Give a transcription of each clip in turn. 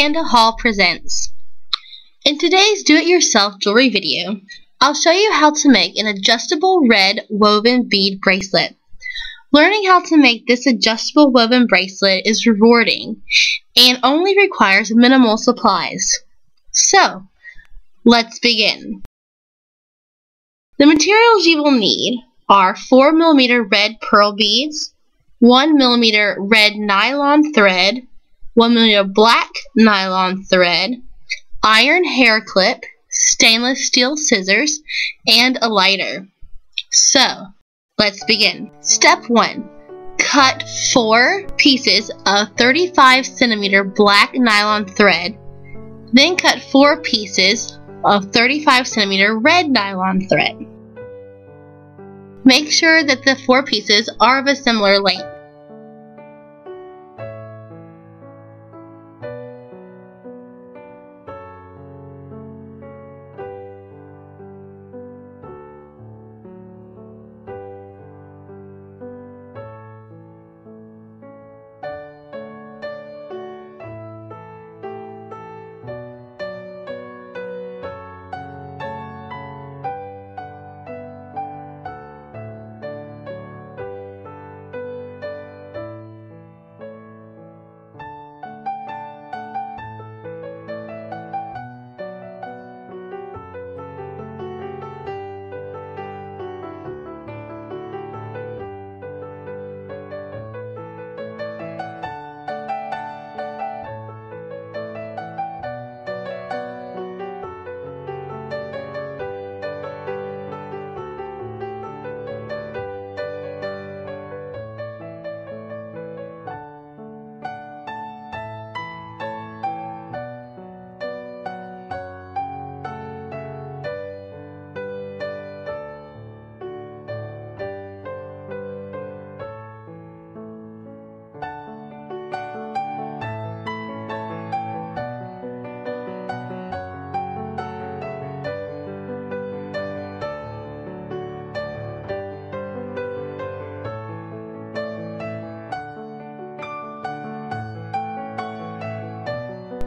PandaHall presents. In today's do-it-yourself jewelry video, I'll show you how to make an adjustable red woven bead bracelet. Learning how to make this adjustable woven bracelet is rewarding and only requires minimal supplies. So, let's begin. The materials you will need are 4mm red pearl beads, 1mm red nylon thread, 1mm black nylon thread, iron hair clip, stainless steel scissors, and a lighter. So, let's begin. Step 1. Cut 4 pieces of 35cm black nylon thread, then cut 4 pieces of 35cm red nylon thread. Make sure that the 4 pieces are of a similar length.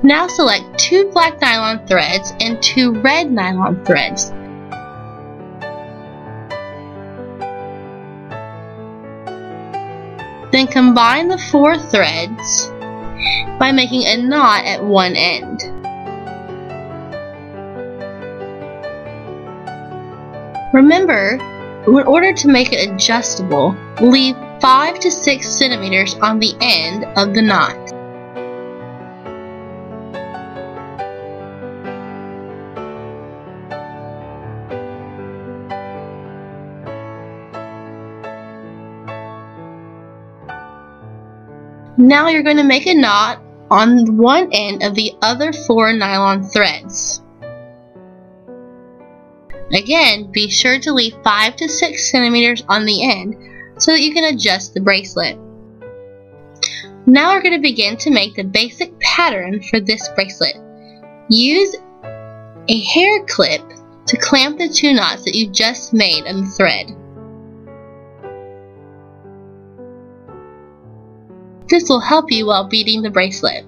Now select 2 black nylon threads and 2 red nylon threads. Then combine the 4 threads by making a knot at one end. Remember, in order to make it adjustable, leave 5 to 6 centimeters on the end of the knot. Now you're going to make a knot on one end of the other 4 nylon threads. Again, be sure to leave 5 to 6 centimeters on the end so that you can adjust the bracelet. Now we're going to begin to make the basic pattern for this bracelet. Use a hair clip to clamp the 2 knots that you just made on the thread. This will help you while beading the bracelet.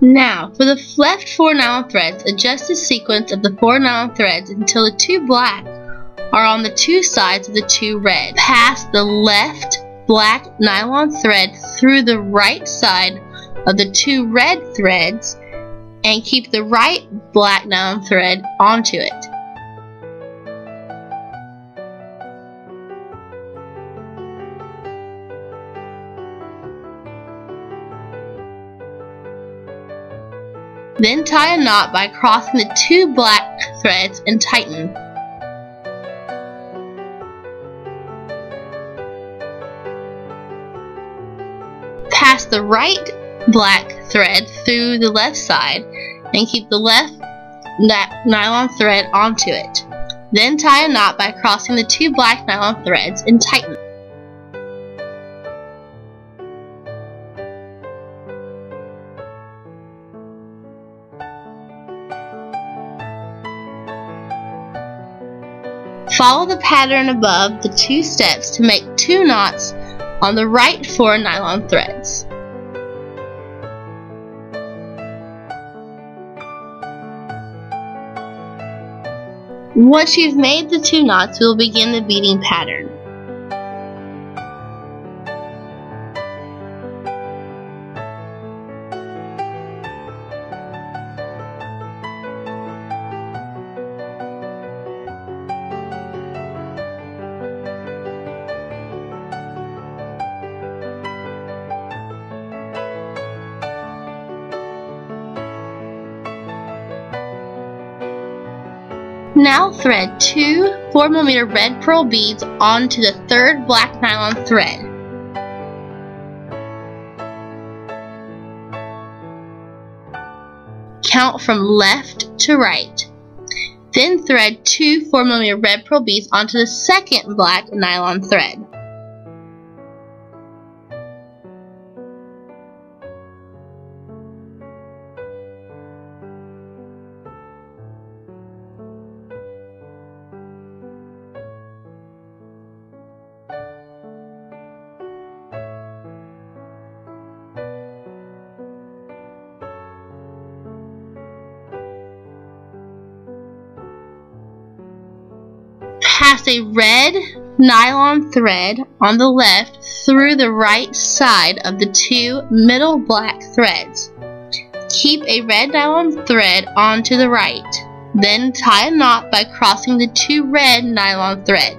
Now, for the left 4 nylon threads, adjust the sequence of the 4 nylon threads until the 2 black are on the 2 sides of the 2 red. Pass the left black nylon thread through the right side of the 2 red threads and keep the right black nylon thread onto it. Then tie a knot by crossing the 2 black threads and tighten. Pass the right black thread through the left side and keep the left nylon thread onto it. Then tie a knot by crossing the 2 black nylon threads and tighten. Follow the pattern above the 2 steps to make 2 knots on the right 4 nylon threads. Once you've made the 2 knots, we'll begin the beading pattern. Now thread 2 4mm red pearl beads onto the 3rd black nylon thread. Count from left to right. Then thread 2 4mm red pearl beads onto the 2nd black nylon thread. Pass a red nylon thread on the left through the right side of the 2 middle black threads. Keep a red nylon thread onto the right, then tie a knot by crossing the 2 red nylon threads.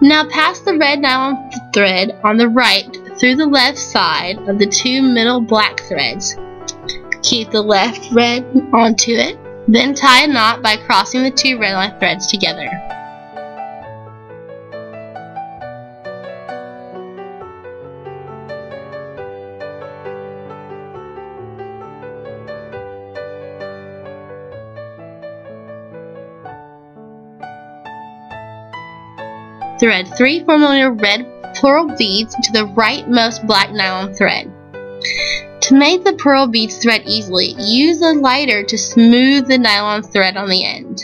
Now pass the red nylon thread on the right through the left side of the 2 middle black threads. Keep the left red onto it, then tie a knot by crossing the 2 red line threads together. Thread 3 4mm red pearl beads to the rightmost black nylon thread. To make the pearl beads thread easily, use a lighter to smooth the nylon thread on the end.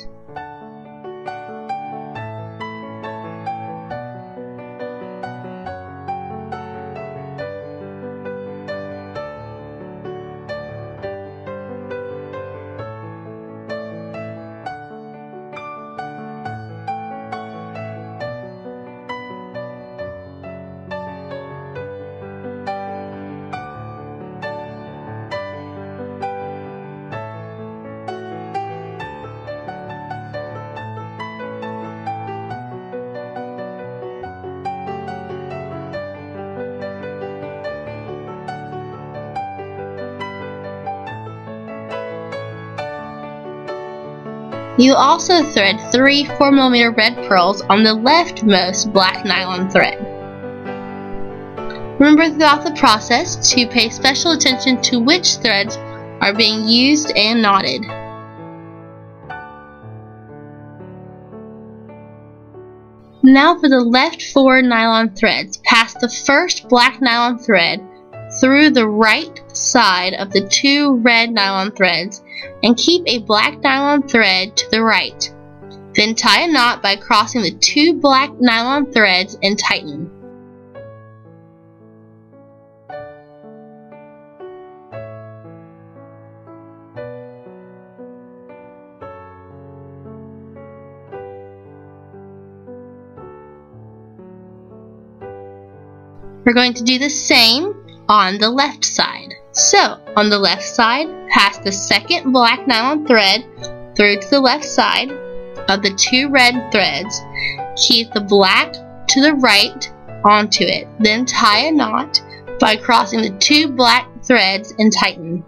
You also thread 3 4mm red pearls on the leftmost black nylon thread. Remember throughout the process to pay special attention to which threads are being used and knotted. Now for the left 4 nylon threads, pass the 1st black nylon thread through the right side of the 2 red nylon threads and keep a black nylon thread to the right. Then tie a knot by crossing the 2 black nylon threads and tighten. We're going to do the same on the left side. So, on the left side, pass the 2nd black nylon thread through to the left side of the 2 red threads. Keep the black to the right onto it, then tie a knot by crossing the 2 black threads and tighten.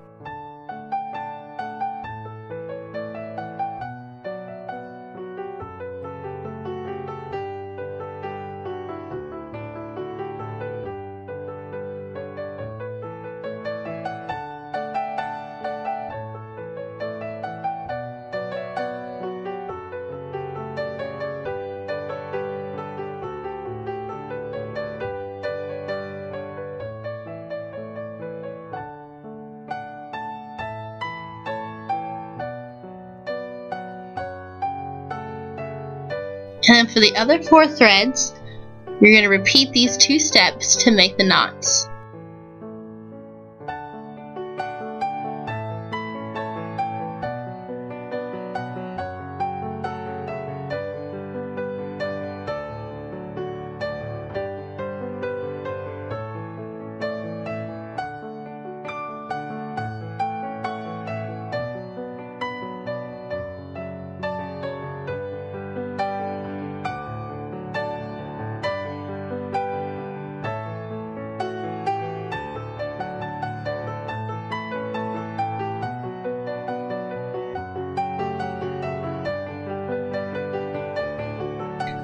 And for the other 4 threads, you're going to repeat these 2 steps to make the knots.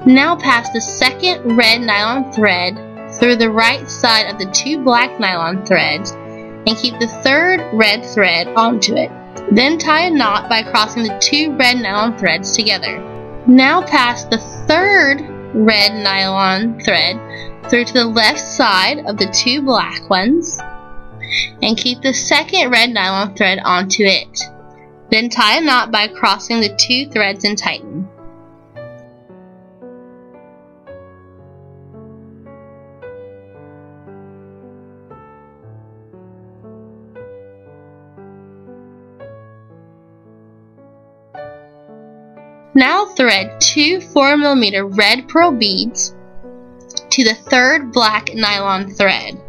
Now pass the second red nylon thread through the right side of the two black nylon threads and keep the third red thread onto it. Then tie a knot by crossing the two red nylon threads together. Now pass the third red nylon thread through to the left side of the two black ones and keep the second red nylon thread onto it. Then tie a knot by crossing the two threads and tighten. Now thread two 4mm red pearl beads to the third black nylon thread.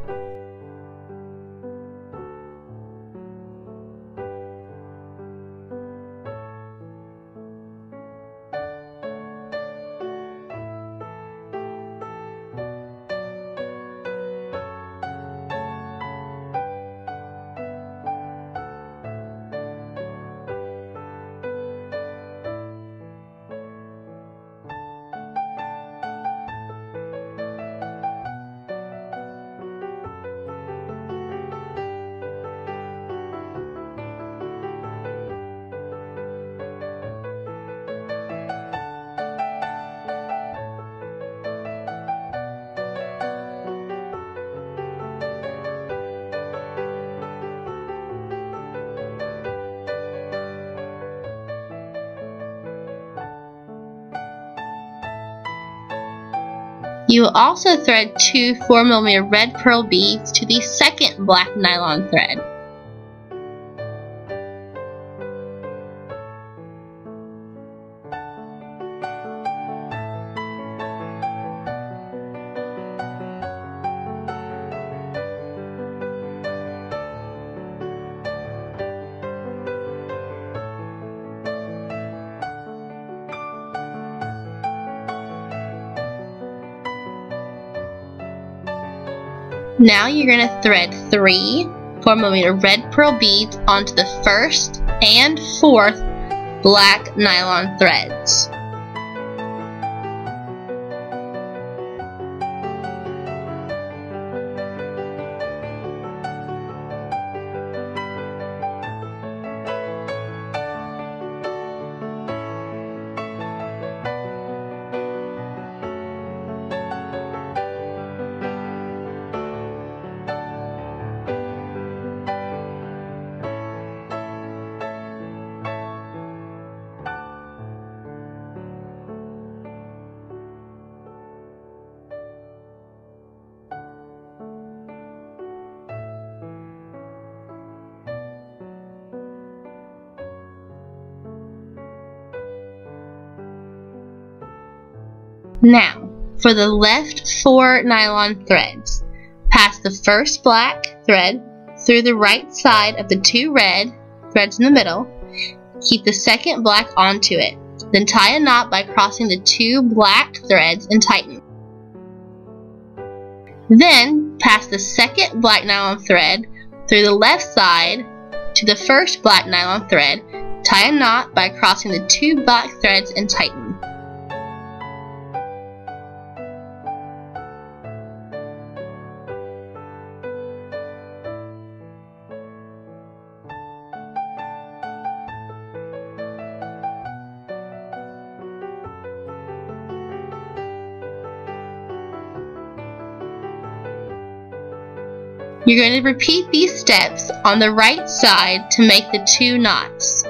You will also thread two 4mm red pearl beads to the second black nylon thread. Now you're going to thread three 4mm red pearl beads onto the first and fourth black nylon threads. Now, for the left four nylon threads, pass the first black thread through the right side of the two red threads in the middle, keep the second black onto it, then tie a knot by crossing the two black threads and tighten. Then, pass the second black nylon thread through the left side to the first black nylon thread, tie a knot by crossing the two black threads and tighten. You're going to repeat these steps on the right side to make the two knots.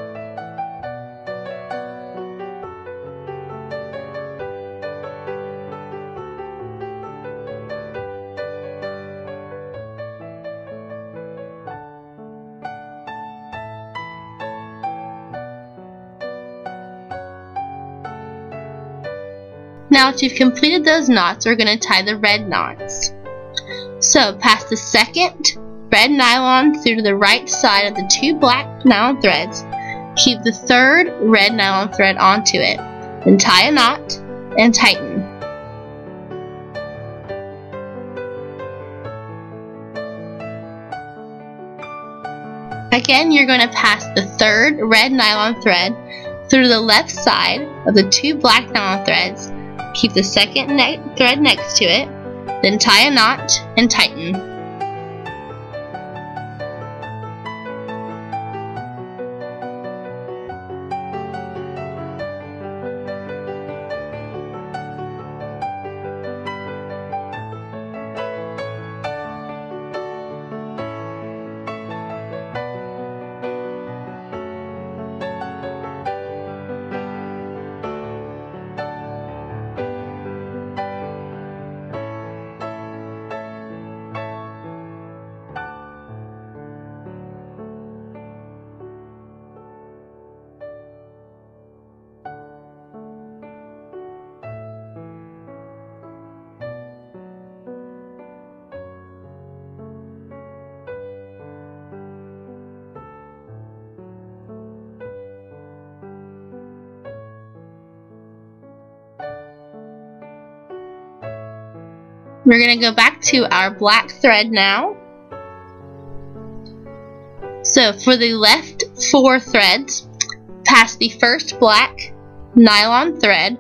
Now that you've completed those knots, we're going to tie the red knots. So, pass the second red nylon through to the right side of the two black nylon threads, keep the third red nylon thread onto it, then tie a knot and tighten. Again, you're going to pass the third red nylon thread through the left side of the two black nylon threads, Keep the second thread next to it, then tie a knot and tighten. We're going to go back to our black thread now. So for the left 4 threads, pass the first black nylon thread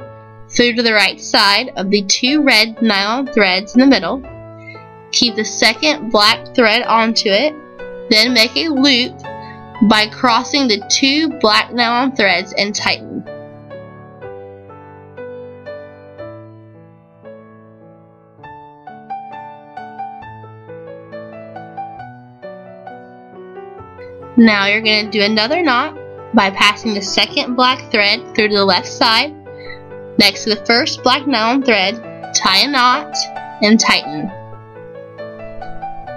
through to the right side of the 2 red nylon threads in the middle. Keep the second black thread onto it, then make a loop by crossing the 2 black nylon threads and tighten. Now you're going to do another knot by passing the second black thread through to the left side next to the first black nylon thread, tie a knot and tighten.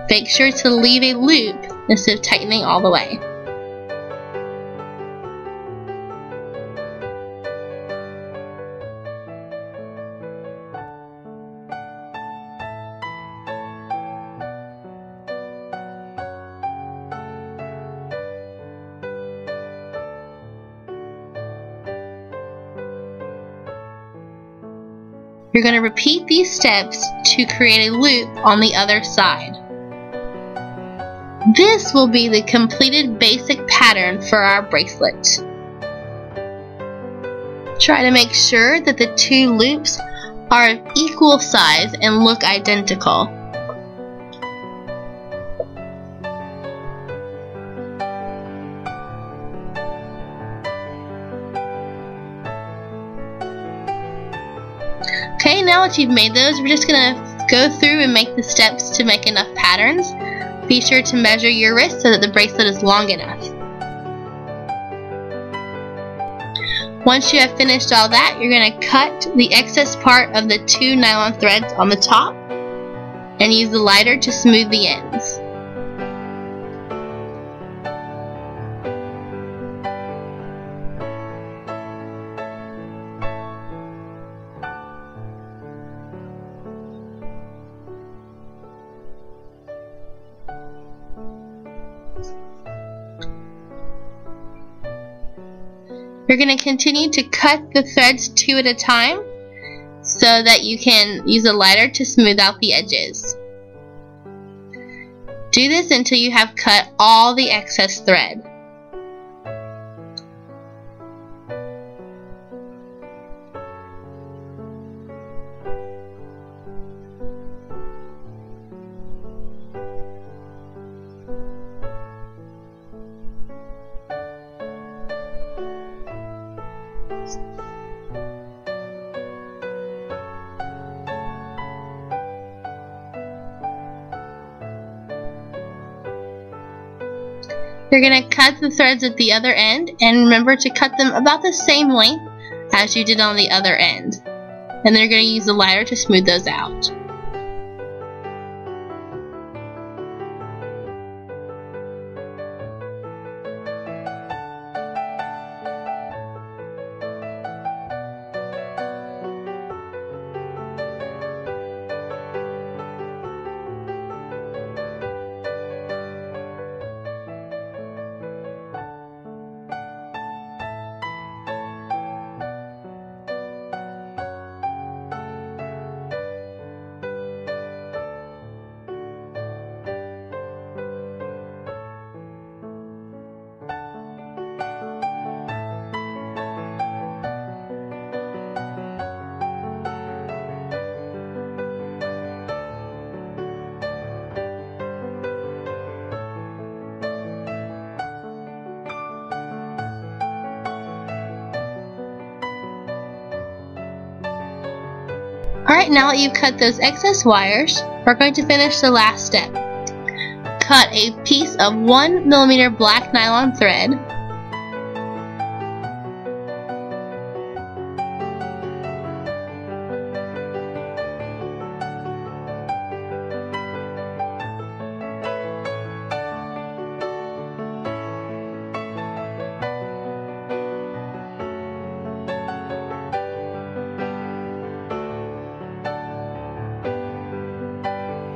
Make sure to leave a loop instead of tightening all the way. You're going to repeat these steps to create a loop on the other side. This will be the completed basic pattern for our bracelet. Try to make sure that the 2 loops are of equal size and look identical. Okay, now that you've made those, we're just going to go through and make the steps to make enough patterns. Be sure to measure your wrist so that the bracelet is long enough. Once you have finished all that, you're going to cut the excess part of the 2 nylon threads on the top and use the lighter to smooth the ends. You're going to continue to cut the threads 2 at a time so that you can use a lighter to smooth out the edges. Do this until you have cut all the excess thread. You're going to cut the threads at the other end, and remember to cut them about the same length as you did on the other end. And then you're going to use the lighter to smooth those out. Alright, now that you've cut those excess wires, we're going to finish the last step. Cut a piece of 1mm black nylon thread.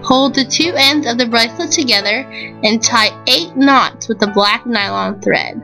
Hold the two ends of the bracelet together and tie 8 knots with the black nylon thread.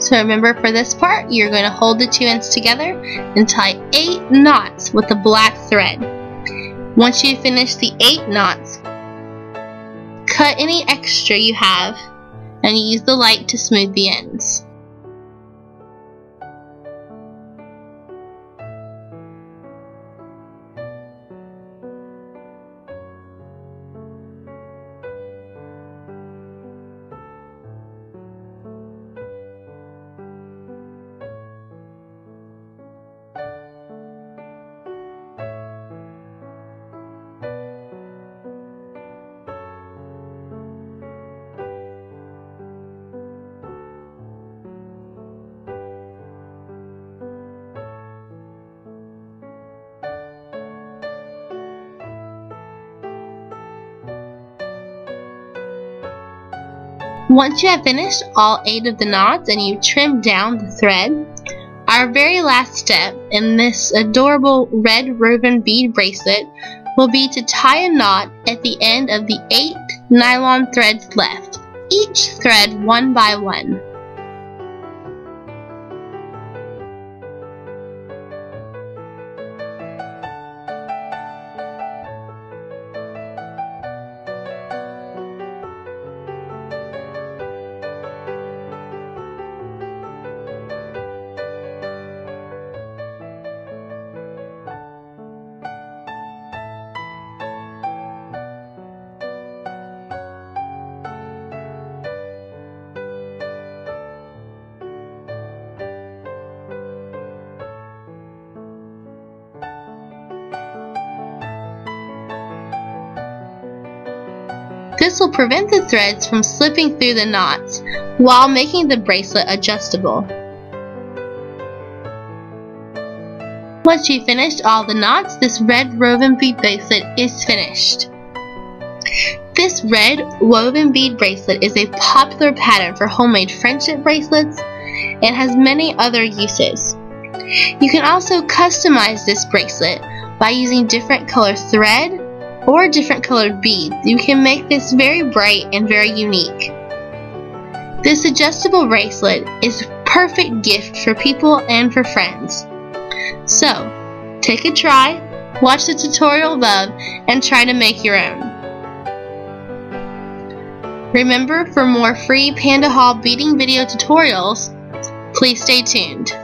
So remember, for this part, you're going to hold the two ends together and tie 8 knots with the black thread. Once you finish the 8 knots, cut any extra you have and use the light to smooth the ends. Once you have finished all 8 of the knots and you've trimmed down the thread, our very last step in this adorable red ribbon bead bracelet will be to tie a knot at the end of the 8 nylon threads left, each thread one by one. This will prevent the threads from slipping through the knots while making the bracelet adjustable. Once she finished all the knots, this red woven bead bracelet is finished. This red woven bead bracelet is a popular pattern for homemade friendship bracelets and has many other uses. You can also customize this bracelet by using different color thread or different colored beads. You can make this very bright and very unique. This adjustable bracelet is a perfect gift for people and for friends. So, take a try, watch the tutorial above, and try to make your own. Remember, for more free PandaHall beading video tutorials, please stay tuned.